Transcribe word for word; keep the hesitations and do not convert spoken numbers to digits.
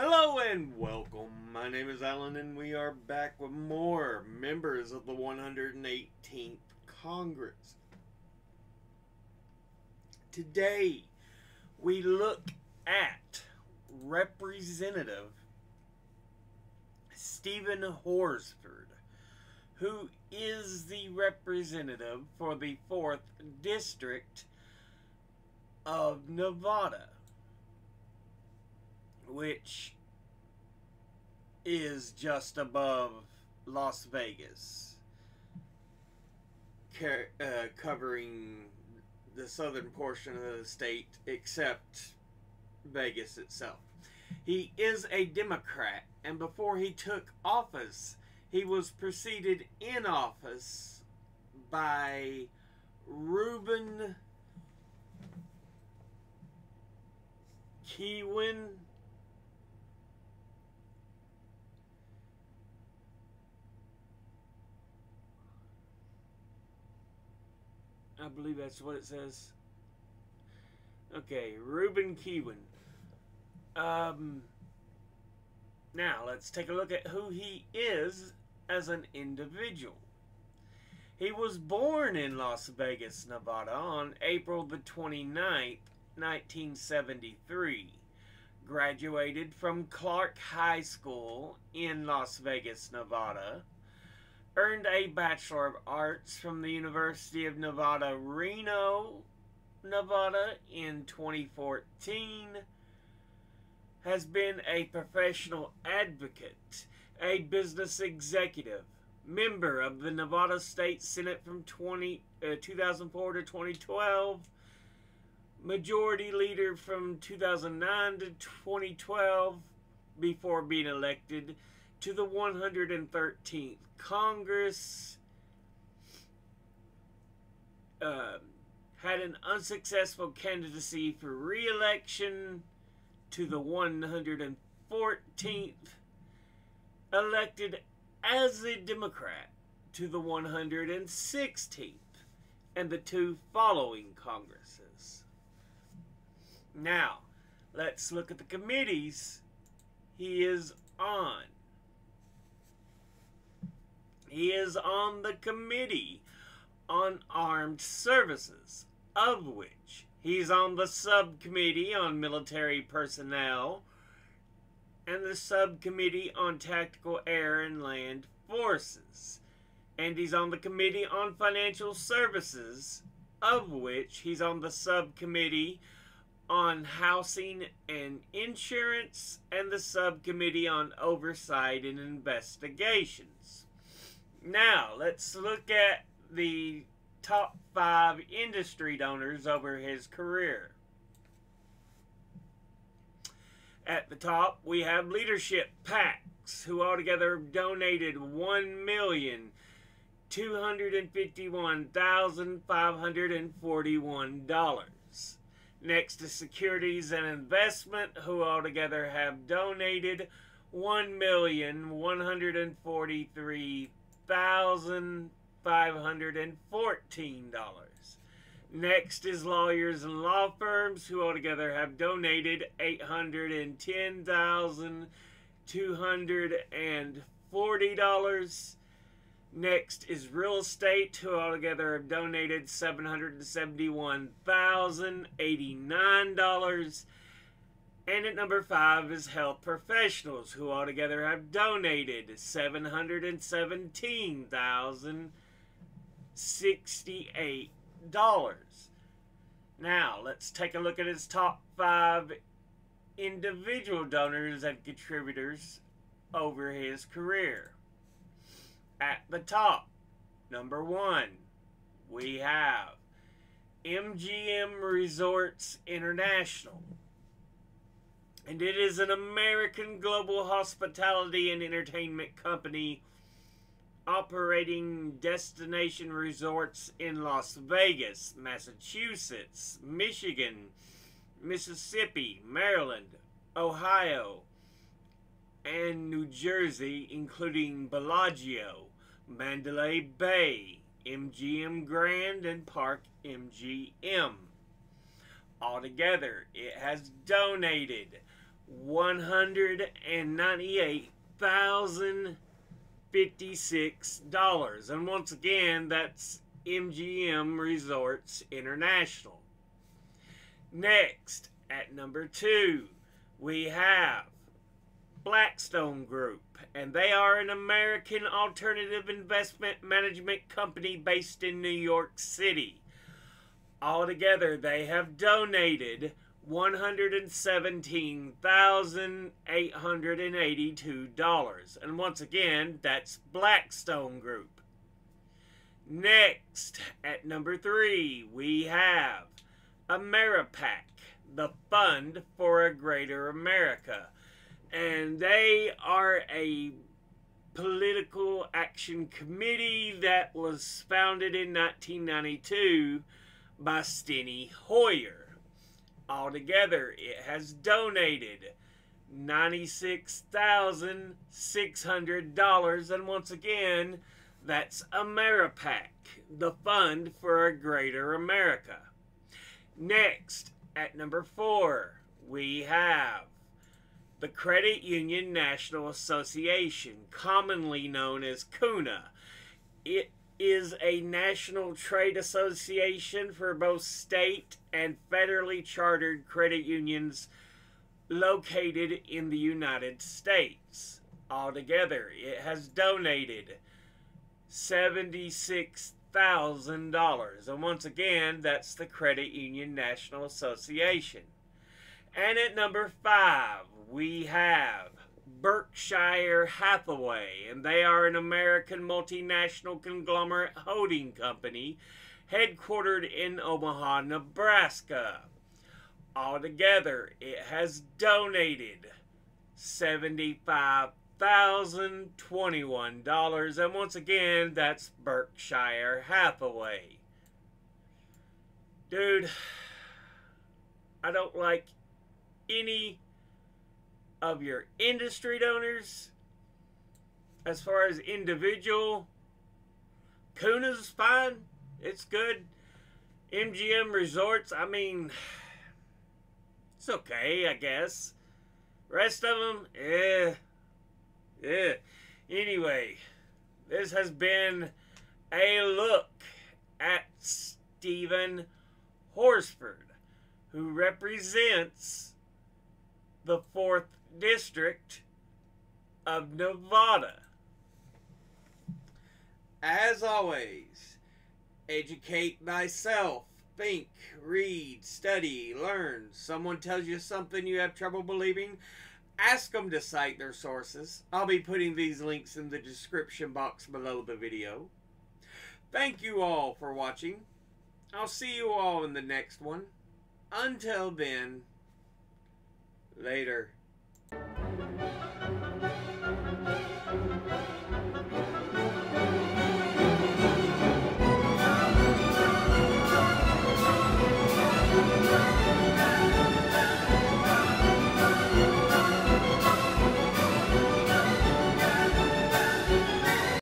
Hello and welcome. My name is Alan and we are back with more members of the one hundred eighteenth Congress. Today we look at Representative Stephen Horsford, who is the representative for the fourth District of Nevada, which is just above Las Vegas, uh, covering the southern portion of the state except Vegas itself. He is a Democrat, and before he took office, he was preceded in office by Ruben Kihuen, I believe that's what it says. Okay, Ruben Kihuen. Um, now, let's take a look at who he is as an individual. He was born in Las Vegas, Nevada on April the twenty-ninth, nineteen seventy-three. Graduated from Clark High School in Las Vegas, Nevada. Earned a Bachelor of Arts from the University of Nevada, Reno, Nevada in twenty fourteen. Has been a professional advocate, a business executive, member of the Nevada State Senate from twenty, uh, two thousand four to twenty twelve, majority leader from two thousand nine to twenty twelve before being elected to the one hundred thirteenth Congress. Uh, had an unsuccessful candidacy for re-election to the one hundred fourteenth, elected as a Democrat to the one hundred sixteenth, and the two following Congresses. Now, let's look at the committees he is on. He is on the Committee on Armed Services, of which he's on the Subcommittee on Military Personnel and the Subcommittee on Tactical Air and Land Forces. And he's on the Committee on Financial Services, of which he's on the Subcommittee on Housing and Insurance and the Subcommittee on Oversight and Investigations. Now, let's look at the top five industry donors over his career. At the top, we have Leadership PACs, who altogether donated one million two hundred fifty-one thousand five hundred forty-one dollars. Next is Securities and Investment, who altogether have donated one million one hundred forty-three thousand five hundred fourteen dollars. Next is Lawyers and Law Firms, who altogether have donated eight hundred ten thousand two hundred forty dollars. Next is Real Estate, who altogether have donated seven hundred seventy-one thousand eighty-nine dollars. And at number five is Health Professionals, who altogether have donated seven hundred seventeen thousand sixty-eight dollars. Now, let's take a look at his top five individual donors and contributors over his career. At the top, number one, we have M G M Resorts International. And it is an American global hospitality and entertainment company operating destination resorts in Las Vegas, Massachusetts, Michigan, Mississippi, Maryland, Ohio, and New Jersey, including Bellagio, Mandalay Bay, M G M Grand, and Park M G M. Altogether, it has donated one hundred ninety-eight thousand fifty-six dollars. And once again, that's M G M Resorts International. Next, at number two, we have Blackstone Group, and they are an American alternative investment management company based in New York City. Altogether, they have donated one hundred seventeen thousand eight hundred eighty-two dollars. And once again, that's Blackstone Group. Next, at number three, we have AmeriPAC, the Fund for a Greater America. And they are a political action committee that was founded in nineteen ninety-two by Steny Hoyer. Altogether, it has donated ninety-six thousand six hundred dollars. And once again, that's AmeriPAC, the Fund for a Greater America. Next, at number four, we have the Credit Union National Association, commonly known as CUNA. It is a national trade association for both state and federally chartered credit unions located in the United States. Altogether, it has donated seventy-six thousand dollars. And once again, that's the Credit Union National Association. And at number five, we have Berkshire Hathaway, and they are an American multinational conglomerate holding company headquartered in Omaha, Nebraska. Altogether, it has donated seventy-five thousand twenty-one dollars, and once again, that's Berkshire Hathaway. Dude, I don't like any of your industry donors. As far as individual, CUNA's fine, it's good. M G M Resorts, I mean, it's okay, I guess. Rest of them, eh, eh. Anyway, this has been a look at Stephen Horsford, who represents the fourth District of Nevada. As always, educate thyself. Think, read, study, learn. Someone tells you something you have trouble believing, ask them to cite their sources. I'll be putting these links in the description box below the video. Thank you all for watching. I'll see you all in the next one. Until then, later.